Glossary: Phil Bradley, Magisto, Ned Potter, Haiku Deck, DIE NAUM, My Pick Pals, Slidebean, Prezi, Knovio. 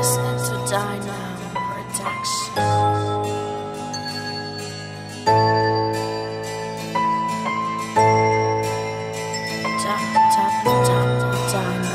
Listen to DIE NAUM Productions. DIE NAUM.